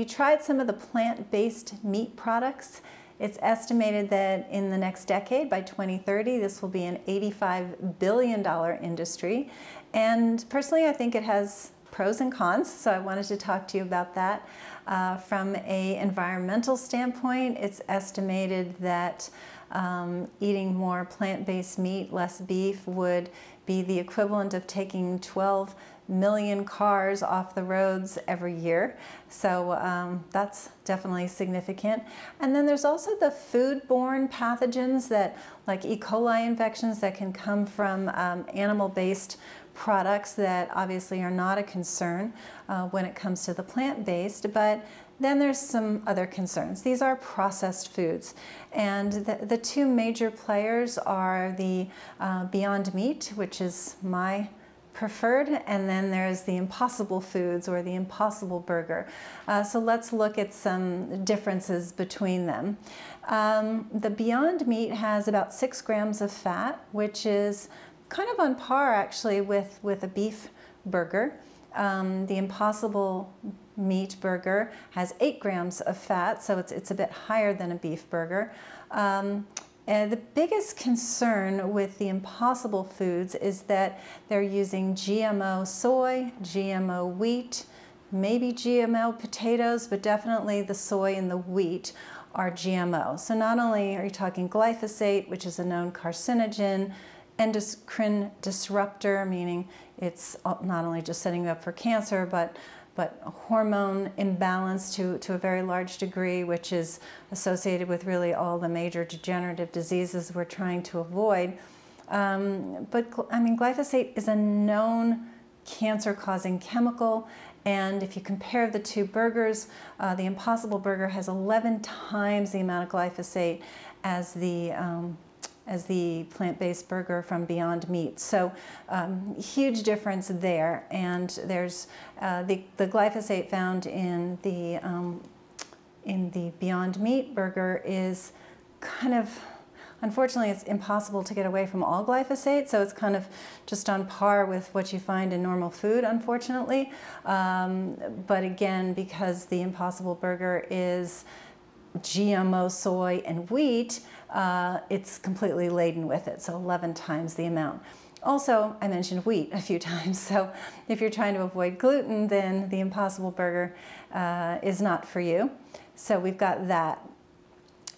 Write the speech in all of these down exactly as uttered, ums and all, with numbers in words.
you tried some of the plant-based meat products? It's estimated that in the next decade, by twenty thirty, this will be an eighty-five billion dollar industry. And personally, I think it has pros and cons, so I wanted to talk to you about that. Uh, from an environmental standpoint, it's estimated that um, eating more plant-based meat, less beef, would be the equivalent of taking twelve million cars off the roads every year. So um, that's definitely significant. And then there's also the foodborne pathogens that, like E. coli infections, that can come from um, animal-based products that obviously are not a concern uh, when it comes to the plant-based. But then there's some other concerns. These are processed foods. And the, the two major players are the uh, Beyond Meat, which is my preferred, and then there's the Impossible Foods or the Impossible Burger. Uh, so let's look at some differences between them. Um, the Beyond Meat has about six grams of fat, which is kind of on par actually with, with a beef burger. Um, the Impossible Meat burger has eight grams of fat, so it's, it's a bit higher than a beef burger. Um, And the biggest concern with the Impossible Foods is that they're using G M O soy, G M O wheat, maybe G M O potatoes, but definitely the soy and the wheat are G M O. So not only are you talking glyphosate, which is a known carcinogen, endocrine disruptor, meaning it's not only just setting you up for cancer, but but hormone imbalance to, to a very large degree, which is associated with really all the major degenerative diseases we're trying to avoid. Um, but I mean, glyphosate is a known cancer-causing chemical, and if you compare the two burgers, uh, the Impossible Burger has eleven times the amount of glyphosate as the um, as the plant-based burger from Beyond Meat. So um, huge difference there. And there's uh, the, the glyphosate found in the, um, in the Beyond Meat burger is kind of, unfortunately, it's impossible to get away from all glyphosate, so it's kind of just on par with what you find in normal food, unfortunately. Um, but again, because the Impossible Burger is G M O soy and wheat, uh, it's completely laden with it, so eleven times the amount. Also, I mentioned wheat a few times, so if you're trying to avoid gluten, then the Impossible Burger uh, is not for you. So we've got that.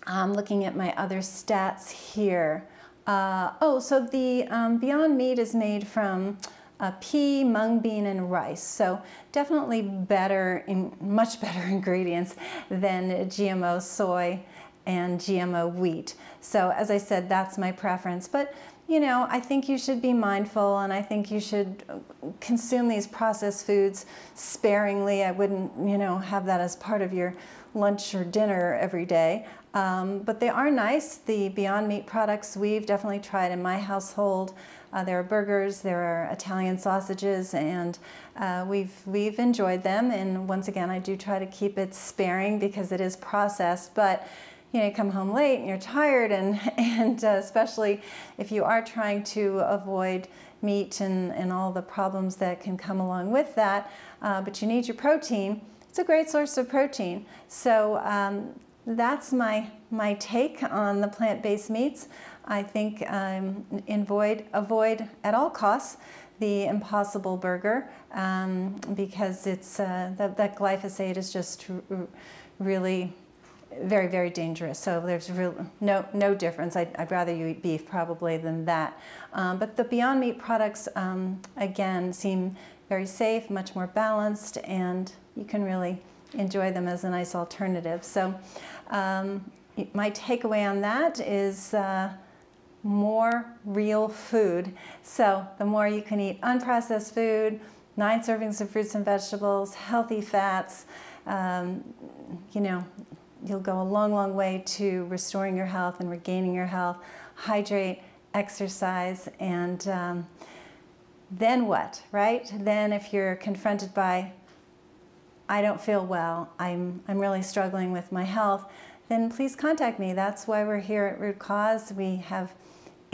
I'm looking at my other stats here. Uh, oh, so the um, Beyond Meat is made from Uh, pea, mung bean, and rice. So definitely better, in, much better ingredients than G M O soy and G M O wheat. So as I said, that's my preference. But you know, I think you should be mindful, and I think you should consume these processed foods sparingly. I wouldn't, you know, have that as part of your lunch or dinner every day. Um, but they are nice. The Beyond Meat products we've definitely tried in my household. Uh, there are burgers, there are Italian sausages, and uh, we've, we've enjoyed them. And once again, I do try to keep it sparing because it is processed. But you know, you come home late and you're tired, and, and uh, especially if you are trying to avoid meat and, and all the problems that can come along with that, uh, but you need your protein, it's a great source of protein. So um, that's my, my take on the plant-based meats. I think um, avoid, avoid at all costs the Impossible Burger um, because it's, uh, that, that glyphosate is just really very, very dangerous. So there's real, no, no difference. I'd, I'd rather you eat beef probably than that. Um, but the Beyond Meat products, um, again, seem very safe, much more balanced, and you can really enjoy them as a nice alternative. So um, my takeaway on that is uh, more real food. So the more you can eat unprocessed food, nine servings of fruits and vegetables, healthy fats, um, you know, you'll go a long, long way to restoring your health and regaining your health. Hydrate, exercise, and um, then what, right? Then if you're confronted by, I don't feel well, I'm, I'm really struggling with my health, then please contact me. That's why we're here at Root Cause. We have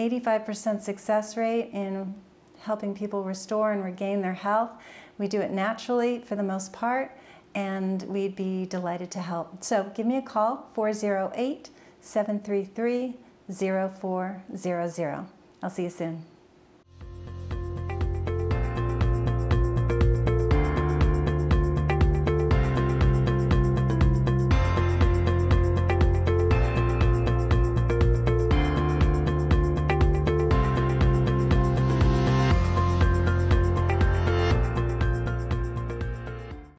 eighty-five percent success rate in helping people restore and regain their health. We do it naturally for the most part. and we'd be delighted to help. So give me a call, four oh eight, seven three three, oh four hundred. I'll see you soon.